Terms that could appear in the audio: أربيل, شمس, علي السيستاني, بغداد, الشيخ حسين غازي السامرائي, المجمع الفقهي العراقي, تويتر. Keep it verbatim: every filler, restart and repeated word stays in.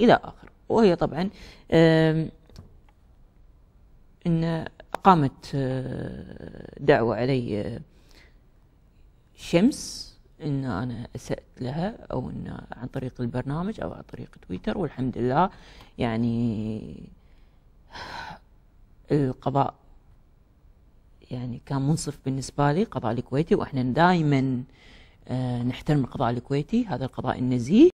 إلى آخر. وهي طبعا إن قامت دعوة علي شمس إن أنا أسأت لها أو إن عن طريق البرنامج أو عن طريق تويتر، والحمد لله يعني القضاء يعني كان منصف بالنسبة لي، قضاء الكويتي، وإحنا دائما نحترم القضاء الكويتي، هذا القضاء النزيه.